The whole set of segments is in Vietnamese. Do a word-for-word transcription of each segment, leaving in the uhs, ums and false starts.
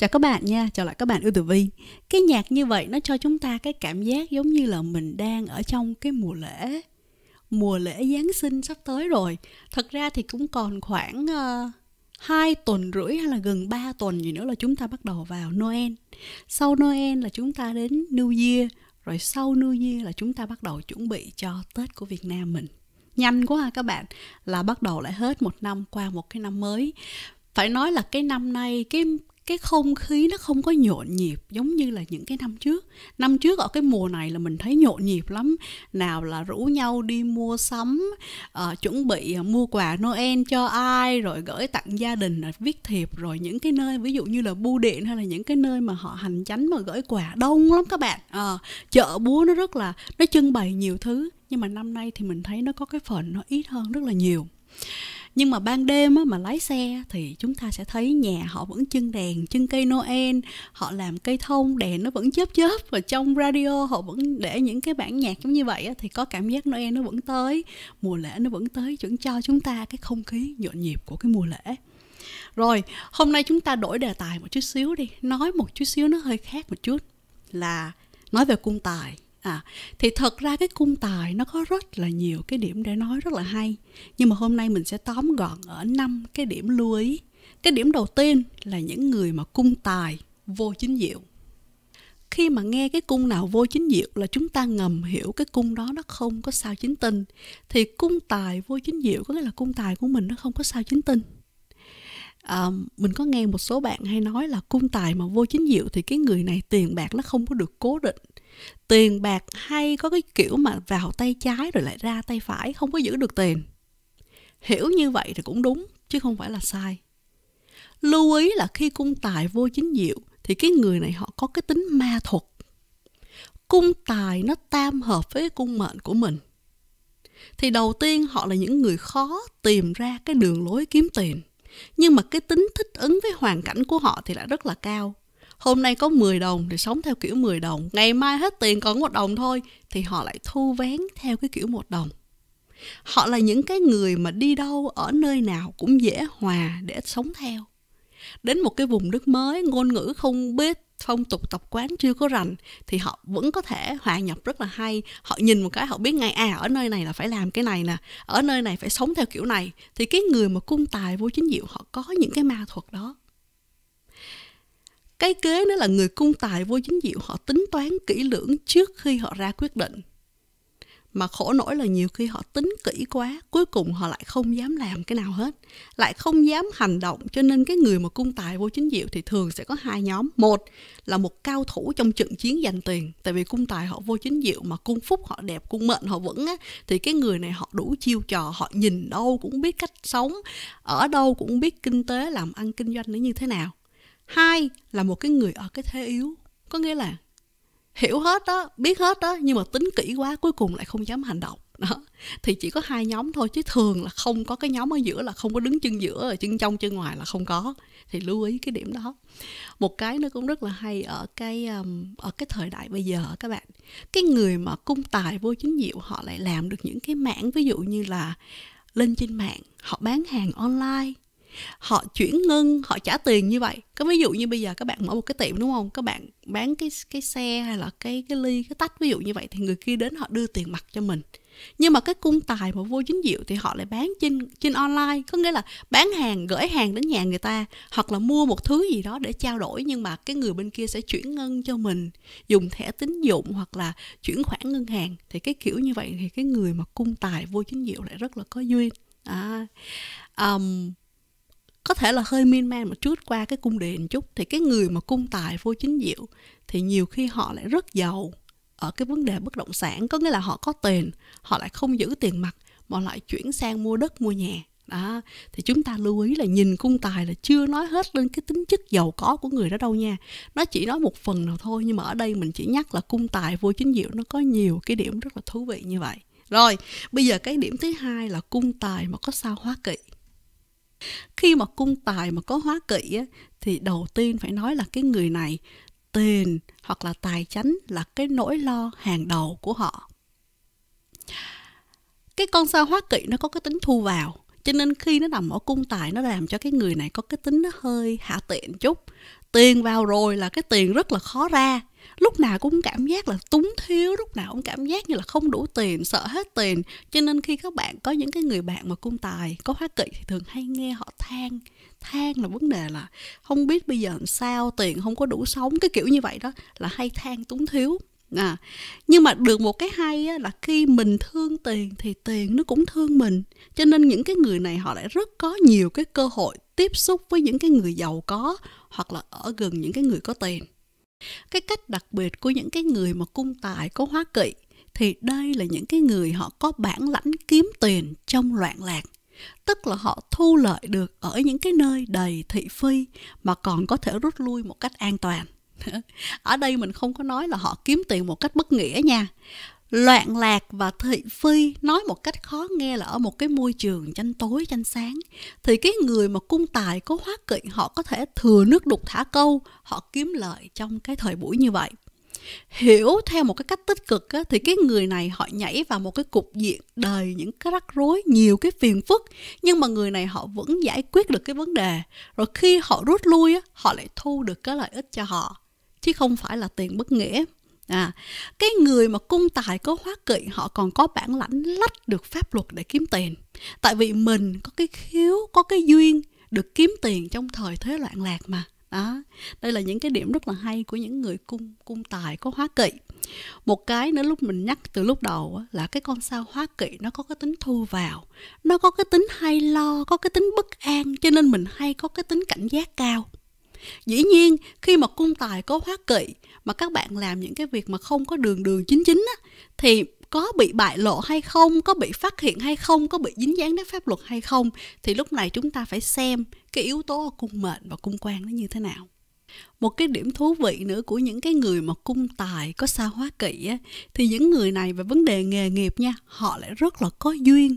Chào các bạn nha, chào lại các bạn yêu tử vi. Cái nhạc như vậy nó cho chúng ta cái cảm giác giống như là mình đang ở trong cái mùa lễ. Mùa lễ Giáng sinh sắp tới rồi. Thật ra thì cũng còn khoảng uh, hai tuần rưỡi hay là gần ba tuần gì nữa là chúng ta bắt đầu vào Noel. Sau Noel là chúng ta đến New Year. Rồi sau New Year là chúng ta bắt đầu chuẩn bị cho Tết của Việt Nam mình. Nhanh quá ha các bạn, là bắt đầu lại hết một năm qua một cái năm mới. Phải nói là cái năm nay cái cái không khí nó không có nhộn nhịp giống như là những cái năm trước. Năm trước ở cái mùa này là mình thấy nhộn nhịp lắm. Nào là rủ nhau đi mua sắm, uh, chuẩn bị mua quà Noel cho ai, rồi gửi tặng gia đình, viết thiệp, rồi những cái nơi ví dụ như là bưu điện hay là những cái nơi mà họ hành chánh mà gửi quà đông lắm các bạn. Uh, chợ búa nó rất là, nó trưng bày nhiều thứ. Nhưng mà năm nay thì mình thấy nó có cái phần nó ít hơn rất là nhiều. Nhưng mà ban đêm á, mà lái xe thì chúng ta sẽ thấy nhà họ vẫn trưng đèn, trưng cây Noel, họ làm cây thông, đèn nó vẫn chớp chớp. Và trong radio họ vẫn để những cái bản nhạc giống như vậy á, thì có cảm giác Noel nó vẫn tới, mùa lễ nó vẫn tới, vẫn cho chúng ta cái không khí nhộn nhịp của cái mùa lễ. Rồi, hôm nay chúng ta đổi đề tài một chút xíu đi, nói một chút xíu nó hơi khác một chút, là nói về cung tài. À, thì thật ra cái cung tài nó có rất là nhiều cái điểm để nói rất là hay. Nhưng mà hôm nay mình sẽ tóm gọn ở năm cái điểm lưu ý. Cái điểm đầu tiên là những người mà cung tài vô chính diệu. Khi mà nghe cái cung nào vô chính diệu là chúng ta ngầm hiểu cái cung đó nó không có sao chính tinh. Thì cung tài vô chính diệu có nghĩa là cung tài của mình nó không có sao chính tinh. À, mình có nghe một số bạn hay nói là cung tài mà vô chính diệu thì cái người này tiền bạc nó không có được cố định. Tiền bạc hay có cái kiểu mà vào tay trái rồi lại ra tay phải, không có giữ được tiền. Hiểu như vậy thì cũng đúng, chứ không phải là sai. Lưu ý là khi cung tài vô chính diệu thì cái người này họ có cái tính ma thuật. Cung tài nó tam hợp với cái cung mệnh của mình. Thì đầu tiên họ là những người khó tìm ra cái đường lối kiếm tiền. Nhưng mà cái tính thích ứng với hoàn cảnh của họ thì lại rất là cao. Hôm nay có mười đồng thì sống theo kiểu mười đồng. Ngày mai hết tiền còn một đồng thôi thì họ lại thu vén theo cái kiểu một đồng. Họ là những cái người mà đi đâu ở nơi nào cũng dễ hòa để sống theo. Đến một cái vùng đất mới, ngôn ngữ không biết, phong tục tập quán chưa có rành thì họ vẫn có thể hòa nhập rất là hay. Họ nhìn một cái họ biết ngay, à ở nơi này là phải làm cái này nè, ở nơi này phải sống theo kiểu này. Thì cái người mà cung tài vô chính diệu họ có những cái ma thuật đó. Cái kế nữa là người cung tài vô chính diệu họ tính toán kỹ lưỡng trước khi họ ra quyết định. Mà khổ nỗi là nhiều khi họ tính kỹ quá, cuối cùng họ lại không dám làm cái nào hết, lại không dám hành động. Cho nên cái người mà cung tài vô chính diệu thì thường sẽ có hai nhóm. Một là một cao thủ trong trận chiến giành tiền. Tại vì cung tài họ vô chính diệu mà cung phúc họ đẹp, cung mệnh họ vững á, thì cái người này họ đủ chiêu trò, họ nhìn đâu cũng biết cách sống, ở đâu cũng biết kinh tế, làm ăn kinh doanh nó như thế nào. Hai là một cái người ở cái thế yếu, có nghĩa là hiểu hết đó, biết hết đó, nhưng mà tính kỹ quá cuối cùng lại không dám hành động. Đó. Thì chỉ có hai nhóm thôi, chứ thường là không có cái nhóm ở giữa, là không có đứng chân giữa, chân trong chân ngoài là không có. Thì lưu ý cái điểm đó. Một cái nó cũng rất là hay ở cái ở cái thời đại bây giờ các bạn. Cái người mà cung tài vô chính diệu họ lại làm được những cái mảng ví dụ như là lên trên mạng, họ bán hàng online. Họ chuyển ngân, họ trả tiền như vậy. Có ví dụ như bây giờ các bạn mở một cái tiệm đúng không? Các bạn bán cái cái xe hay là cái cái ly, cái tách ví dụ như vậy thì người kia đến họ đưa tiền mặt cho mình. Nhưng mà cái cung tài mà vô chính diệu thì họ lại bán trên trên online, có nghĩa là bán hàng, gửi hàng đến nhà người ta, hoặc là mua một thứ gì đó để trao đổi nhưng mà cái người bên kia sẽ chuyển ngân cho mình, dùng thẻ tín dụng hoặc là chuyển khoản ngân hàng. Thì cái kiểu như vậy thì cái người mà cung tài vô chính diệu lại rất là có duyên. À, um, có thể là hơi miên man một chút qua cái cung đề một chút. Thì cái người mà cung tài vô chính diệu thì nhiều khi họ lại rất giàu ở cái vấn đề bất động sản. Có nghĩa là họ có tiền, họ lại không giữ tiền mặt mà lại chuyển sang mua đất, mua nhà. Đó. Thì chúng ta lưu ý là nhìn cung tài là chưa nói hết lên cái tính chất giàu có của người đó đâu nha. Nó chỉ nói một phần nào thôi. Nhưng mà ở đây mình chỉ nhắc là cung tài vô chính diệu nó có nhiều cái điểm rất là thú vị như vậy. Rồi, bây giờ cái điểm thứ hai là cung tài mà có sao hóa kỵ. Khi mà cung tài mà có hóa kỵ á, thì đầu tiên phải nói là cái người này tiền hoặc là tài chánh là cái nỗi lo hàng đầu của họ. Cái con sao hóa kỵ nó có cái tính thu vào, cho nên khi nó nằm ở cung tài nó làm cho cái người này có cái tính nó hơi hạ tiện chút. tiền vào rồi là cái tiền rất là khó ra, lúc nào cũng cảm giác là túng thiếu, lúc nào cũng cảm giác như là không đủ tiền, sợ hết tiền. Cho nên khi các bạn có những cái người bạn mà cung tài, có hóa kỵ thì thường hay nghe họ than, than là vấn đề là không biết bây giờ làm sao, tiền không có đủ sống, cái kiểu như vậy đó, là hay than túng thiếu. À, nhưng mà được một cái hay á, là khi mình thương tiền thì tiền nó cũng thương mình. Cho nên những cái người này họ lại rất có nhiều cái cơ hội tiếp xúc với những cái người giàu có, hoặc là ở gần những cái người có tiền. Cái cách đặc biệt của những cái người mà cung tài có hóa kỵ thì đây là những cái người họ có bản lãnh kiếm tiền trong loạn lạc, tức là họ thu lợi được ở những cái nơi đầy thị phi mà còn có thể rút lui một cách an toàn. Ở đây mình không có nói là họ kiếm tiền một cách bất nghĩa nha. Loạn lạc và thị phi nói một cách khó nghe là ở một cái môi trường tranh tối tranh sáng, thì cái người mà cung tài có hóa kỵ họ có thể thừa nước đục thả câu, họ kiếm lợi trong cái thời buổi như vậy. Hiểu theo một cái cách tích cực á, thì cái người này họ nhảy vào một cái cục diện đời những cái rắc rối, nhiều cái phiền phức, nhưng mà người này họ vẫn giải quyết được cái vấn đề. Rồi khi họ rút lui á, họ lại thu được cái lợi ích cho họ, chứ không phải là tiền bất nghĩa. À, cái người mà cung tài có hóa kỵ họ còn có bản lãnh lách được pháp luật để kiếm tiền. Tại vì mình có cái khiếu, có cái duyên được kiếm tiền trong thời thế loạn lạc mà. Đó, đây là những cái điểm rất là hay của những người cung cung tài có hóa kỵ. Một cái nữa lúc mình nhắc từ lúc đầu là cái con sao hóa kỵ nó có cái tính thu vào, nó có cái tính hay lo, có cái tính bất an, cho nên mình hay có cái tính cảnh giác cao. Dĩ nhiên khi mà cung tài có hóa kỵ mà các bạn làm những cái việc mà không có đường đường chính chính á, thì có bị bại lộ hay không, có bị phát hiện hay không, có bị dính dáng đến pháp luật hay không, thì lúc này chúng ta phải xem cái yếu tố cung mệnh và cung quan nó như thế nào. Một cái điểm thú vị nữa của những cái người mà cung tài có sao hóa kỵ á, thì những người này về vấn đề nghề nghiệp nha, họ lại rất là có duyên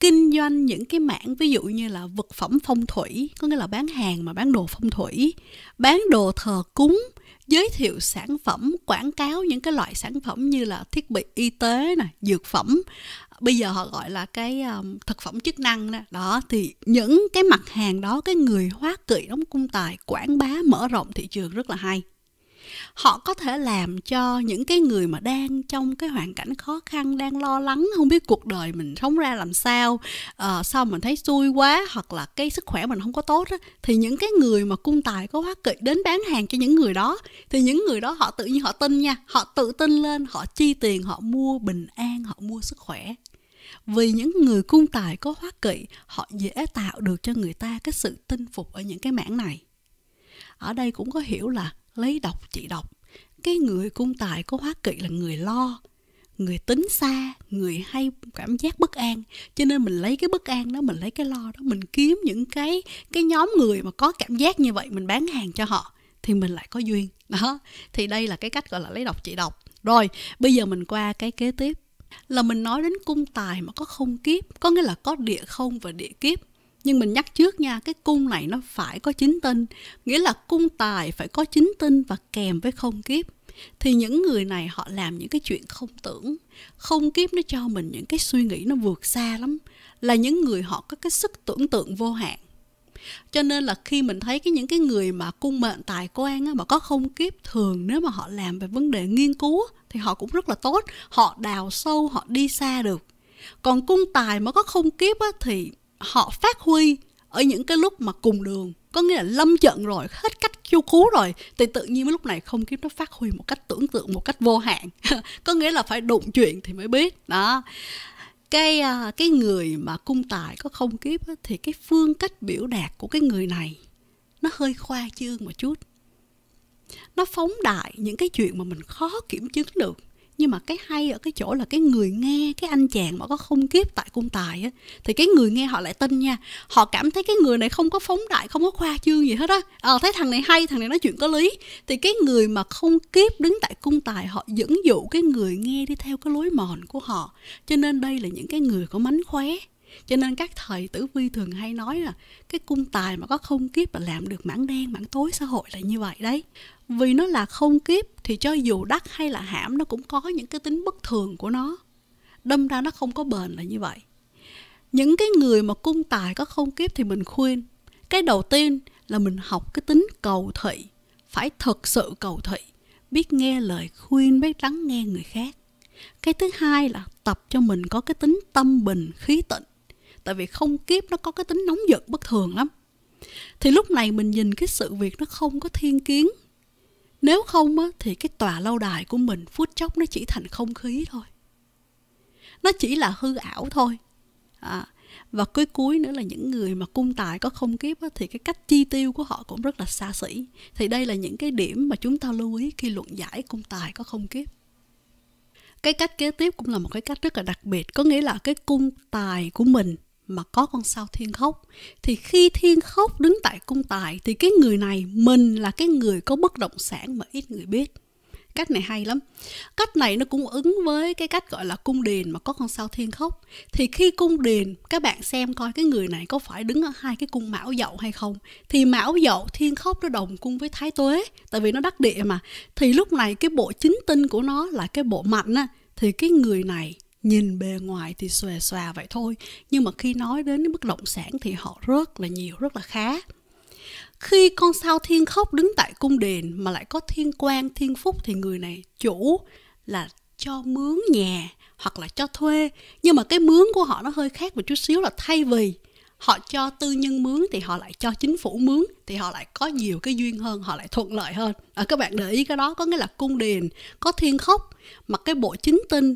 kinh doanh những cái mảng ví dụ như là vật phẩm phong thủy, có nghĩa là bán hàng mà bán đồ phong thủy, bán đồ thờ cúng, giới thiệu sản phẩm, quảng cáo những cái loại sản phẩm như là thiết bị y tế nè, dược phẩm, bây giờ họ gọi là cái um, thực phẩm chức năng đó. Đó thì những cái mặt hàng đó cái người hóa kỵ đóng cung tài quảng bá mở rộng thị trường rất là hay. Họ có thể làm cho những cái người mà đang trong cái hoàn cảnh khó khăn, đang lo lắng không biết cuộc đời mình sống ra làm sao, à, sao mình thấy xui quá, hoặc là cái sức khỏe mình không có tốt á, thì những cái người mà cung tài có hóa kỵ đến bán hàng cho những người đó, thì những người đó họ tự nhiên họ tin nha, họ tự tin lên, họ chi tiền, họ mua bình an, họ mua sức khỏe. Vì những người cung tài có hóa kỵ họ dễ tạo được cho người ta cái sự tin phục ở những cái mảng này. Ở đây cũng có hiểu là lấy độc trị độc, cái người cung tài có hóa kỵ là người lo, người tính xa, người hay cảm giác bất an, cho nên mình lấy cái bất an đó, mình lấy cái lo đó, mình kiếm những cái cái nhóm người mà có cảm giác như vậy, mình bán hàng cho họ thì mình lại có duyên. Đó, thì đây là cái cách gọi là lấy độc trị độc. Rồi bây giờ mình qua cái kế tiếp là mình nói đến cung tài mà có không kiếp, có nghĩa là có địa không và địa kiếp. Nhưng mình nhắc trước nha, cái cung này nó phải có chính tinh, nghĩa là cung tài phải có chính tinh và kèm với không kiếp. Thì những người này họ làm những cái chuyện không tưởng, không kiếp nó cho mình những cái suy nghĩ nó vượt xa lắm, là những người họ có cái sức tưởng tượng vô hạn. Cho nên là khi mình thấy cái những cái người mà cung mệnh tài quan á, mà có không kiếp, thường nếu mà họ làm về vấn đề nghiên cứu thì họ cũng rất là tốt, họ đào sâu, họ đi xa được. Còn cung tài mà có không kiếp á, thì họ phát huy ở những cái lúc mà cùng đường, có nghĩa là lâm trận rồi, hết cách chu cứu rồi, thì tự nhiên lúc này không kiếp nó phát huy một cách tưởng tượng, một cách vô hạn. Có nghĩa là phải đụng chuyện thì mới biết. Đó, cái cái người mà cung tài có không kiếp thì cái phương cách biểu đạt của cái người này nó hơi khoa trương một chút, nó phóng đại những cái chuyện mà mình khó kiểm chứng được. Nhưng mà cái hay ở cái chỗ là cái người nghe, cái anh chàng mà có không kiếp tại cung tài á, thì cái người nghe họ lại tin nha. Họ cảm thấy cái người này không có phóng đại, không có khoa trương gì hết á. Ờ, thấy thằng này hay, thằng này nói chuyện có lý. Thì cái người mà không kiếp đứng tại cung tài họ dẫn dụ cái người nghe đi theo cái lối mòn của họ. Cho nên đây là những cái người có mánh khóe. Cho nên các thầy tử vi thường hay nói là cái cung tài mà có không kiếp mà làm được mảng đen, mảng tối xã hội là như vậy đấy. Vì nó là không kiếp thì cho dù đắc hay là hãm nó cũng có những cái tính bất thường của nó, đâm ra nó không có bền là như vậy. Những cái người mà cung tài có không kiếp thì mình khuyên cái đầu tiên là mình học cái tính cầu thị, phải thật sự cầu thị, biết nghe lời khuyên, biết lắng nghe người khác. Cái thứ hai là tập cho mình có cái tính tâm bình, khí tịnh. Tại vì không kiếp nó có cái tính nóng giận bất thường lắm. Thì lúc này mình nhìn cái sự việc nó không có thiên kiến. Nếu không á, thì cái tòa lâu đài của mình phút chốc nó chỉ thành không khí thôi. Nó chỉ là hư ảo thôi. À, và cuối cuối nữa là những người mà cung tài có không kiếp á, thì cái cách chi tiêu của họ cũng rất là xa xỉ. Thì đây là những cái điểm mà chúng ta lưu ý khi luận giải cung tài có không kiếp. Cái cách kế tiếp cũng là một cái cách rất là đặc biệt. Có nghĩa là cái cung tài của mình mà có con sao thiên khốc, thì khi thiên khốc đứng tại cung tài thì cái người này, mình là cái người có bất động sản mà ít người biết. Cách này hay lắm. Cách này nó cũng ứng với cái cách gọi là cung điền mà có con sao thiên khốc. Thì khi cung điền, các bạn xem coi cái người này có phải đứng ở hai cái cung mão dậu hay không. Thì mão dậu thiên khốc nó đồng cung với thái tuế, tại vì nó đắc địa mà. Thì lúc này cái bộ chính tinh của nó là cái bộ mạnh á, thì cái người này nhìn bề ngoài thì xòe xòa vậy thôi, nhưng mà khi nói đến bất động sản thì họ rất là nhiều, rất là khá. Khi con sao thiên khốc đứng tại cung đền mà lại có thiên quan, thiên phúc, thì người này chủ là cho mướn nhà hoặc là cho thuê. Nhưng mà cái mướn của họ nó hơi khác một chút xíu, là thay vì họ cho tư nhân mướn thì họ lại cho chính phủ mướn, thì họ lại có nhiều cái duyên hơn, họ lại thuận lợi hơn. À, các bạn để ý cái đó, có nghĩa là cung đền có thiên khốc mà cái bộ chính tinh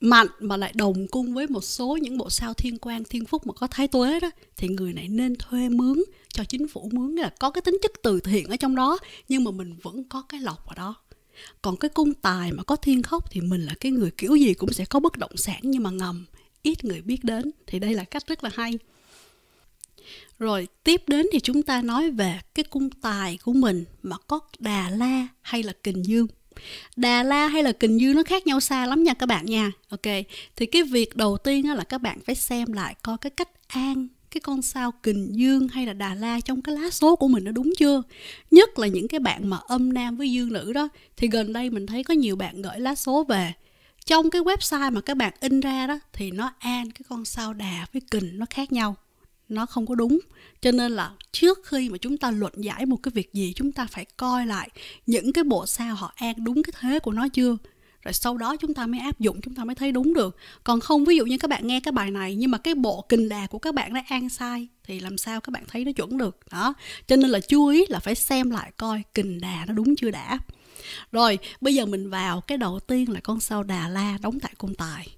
mạnh mà lại đồng cung với một số những bộ sao thiên quan, thiên phúc mà có thái tuế đó, thì người này nên thuê mướn, cho chính phủ mướn, là có cái tính chất từ thiện ở trong đó, nhưng mà mình vẫn có cái lộc ở đó. Còn cái cung tài mà có thiên khốc thì mình là cái người kiểu gì cũng sẽ có bất động sản nhưng mà ngầm, ít người biết đến. Thì đây là cách rất là hay. Rồi tiếp đến thì chúng ta nói về cái cung tài của mình mà có Đà La hay là Kình Dương. Đà La hay là Kình Dương nó khác nhau xa lắm nha các bạn nha. Ok, thì cái việc đầu tiên là các bạn phải xem lại coi cái cách an cái con sao Kình Dương hay là Đà La trong cái lá số của mình nó đúng chưa. Nhất là những cái bạn mà âm nam với dương nữ đó, thì gần đây mình thấy có nhiều bạn gửi lá số về, trong cái website mà các bạn in ra đó thì nó an cái con sao Đà với Kình nó khác nhau, nó không có đúng. Cho nên là trước khi mà chúng ta luận giải một cái việc gì, chúng ta phải coi lại những cái bộ sao họ an đúng cái thế của nó chưa, rồi sau đó chúng ta mới áp dụng, chúng ta mới thấy đúng được. Còn không, ví dụ như các bạn nghe cái bài này nhưng mà cái bộ Kình Đà của các bạn đã an sai thì làm sao các bạn thấy nó chuẩn được đó. Cho nên là chú ý là phải xem lại coi Kình Đà nó đúng chưa đã. Rồi bây giờ mình vào cái đầu tiên là con sao Đà La đóng tại cung tài.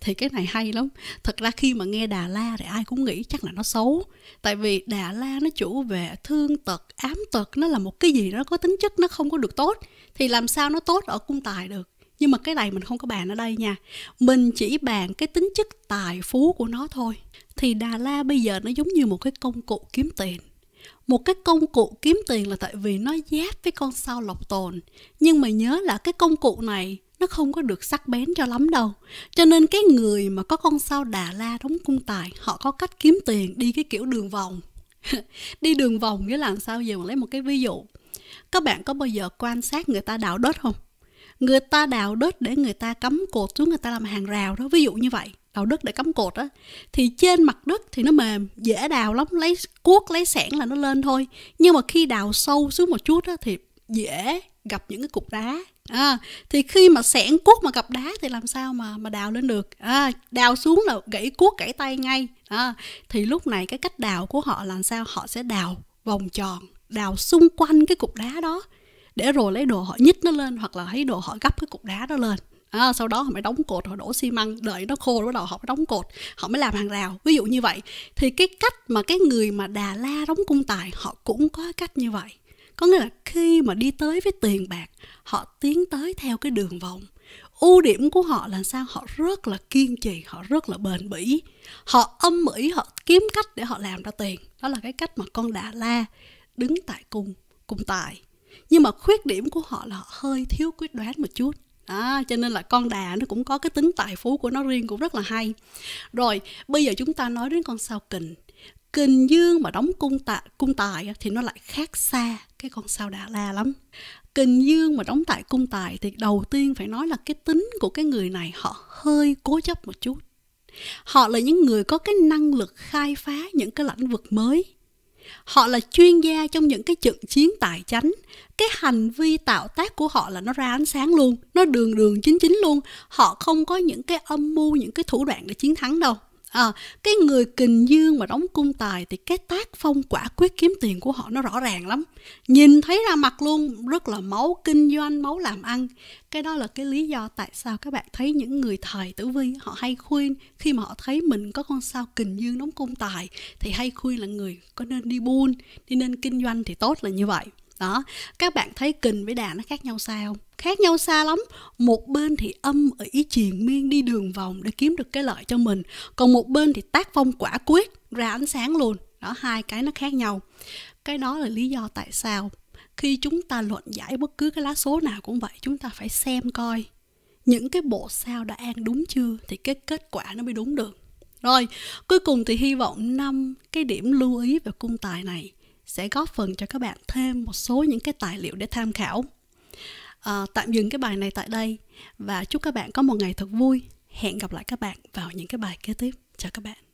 Thì cái này hay lắm. Thật ra khi mà nghe Đà La thì ai cũng nghĩ chắc là nó xấu, tại vì Đà La nó chủ về thương tật, ám tật, nó là một cái gì đó có tính chất nó không có được tốt, thì làm sao nó tốt ở cung tài được. Nhưng mà cái này mình không có bàn ở đây nha, mình chỉ bàn cái tính chất tài phú của nó thôi. Thì Đà La bây giờ nó giống như một cái công cụ kiếm tiền. Một cái công cụ kiếm tiền là tại vì nó giáp với con sao Lộc Tồn. Nhưng mà nhớ là cái công cụ này nó không có được sắc bén cho lắm đâu. Cho nên cái người mà có con sao Đà La đóng cung tài, họ có cách kiếm tiền đi cái kiểu đường vòng. Đi đường vòng nghĩa là làm sao? Giờ mình lấy một cái ví dụ. Các bạn có bao giờ quan sát người ta đào đất không? Người ta đào đất để người ta cắm cột xuống, người ta làm hàng rào đó, ví dụ như vậy. Đào đất để cắm cột á, thì trên mặt đất thì nó mềm, dễ đào lắm, lấy cuốc lấy xẻng là nó lên thôi. Nhưng mà khi đào sâu xuống một chút á, thì dễ gặp những cái cục đá. À, thì khi mà xẻng cuốc mà gặp đá thì làm sao mà mà đào lên được. À, đào xuống là gãy cuốc, gãy tay ngay. À, thì lúc này cái cách đào của họ làm sao? Họ sẽ đào vòng tròn, đào xung quanh cái cục đá đó, để rồi lấy đồ họ nhích nó lên, hoặc là lấy đồ họ gấp cái cục đá đó lên. À, sau đó họ mới đóng cột, họ đổ xi măng, đợi nó khô bắt đầu họ mới đóng cột, họ mới làm hàng rào, ví dụ như vậy. Thì cái cách mà cái người mà Đà La đóng cung tài họ cũng có cách như vậy. Có nghĩa là khi mà đi tới với tiền bạc, họ tiến tới theo cái đường vòng. Ưu điểm của họ là sao? Họ rất là kiên trì, họ rất là bền bỉ, họ âm ỉ, họ kiếm cách để họ làm ra tiền. Đó là cái cách mà con Đà La đứng tại cung cung tài. Nhưng mà khuyết điểm của họ là họ hơi thiếu quyết đoán một chút. À, cho nên là con Đà nó cũng có cái tính tài phú của nó riêng, cũng rất là hay. Rồi bây giờ chúng ta nói đến con sao Kình. Kình Dương mà đóng cung tài, cung tài thì nó lại khác xa cái con sao Đà La lắm. Kình Dương mà đóng tại cung tài thì đầu tiên phải nói là cái tính của cái người này họ hơi cố chấp một chút. Họ là những người có cái năng lực khai phá những cái lĩnh vực mới. Họ là chuyên gia trong những cái trận chiến tài chánh. Cái hành vi tạo tác của họ là nó ra ánh sáng luôn, nó đường đường chính chính luôn. Họ không có những cái âm mưu, những cái thủ đoạn để chiến thắng đâu. À, cái người Kình Dương mà đóng Cung Tài thì cái tác phong quả quyết kiếm tiền của họ nó rõ ràng lắm, nhìn thấy ra mặt luôn, rất là máu kinh doanh, máu làm ăn. Cái đó là cái lý do tại sao các bạn thấy những người thầy Tử Vi họ hay khuyên, khi mà họ thấy mình có con sao Kình Dương đóng Cung Tài thì hay khuyên là người có nên đi buôn, đi nên kinh doanh thì tốt, là như vậy đó. Các bạn thấy Kình với Đà nó khác nhau xa không? Khác nhau xa lắm. Một bên thì âm ỉ triền miên, đi đường vòng để kiếm được cái lợi cho mình, còn một bên thì tác phong quả quyết, ra ánh sáng luôn đó. Hai cái nó khác nhau. Cái đó là lý do tại sao khi chúng ta luận giải bất cứ cái lá số nào cũng vậy, chúng ta phải xem coi những cái bộ sao đã ăn đúng chưa thì cái kết quả nó mới đúng được. Rồi cuối cùng thì hy vọng năm cái điểm lưu ý về Cung Tài này sẽ góp phần cho các bạn thêm một số những cái tài liệu để tham khảo. À, tạm dừng cái bài này tại đây và chúc các bạn có một ngày thật vui. Hẹn gặp lại các bạn vào những cái bài kế tiếp. Chào các bạn.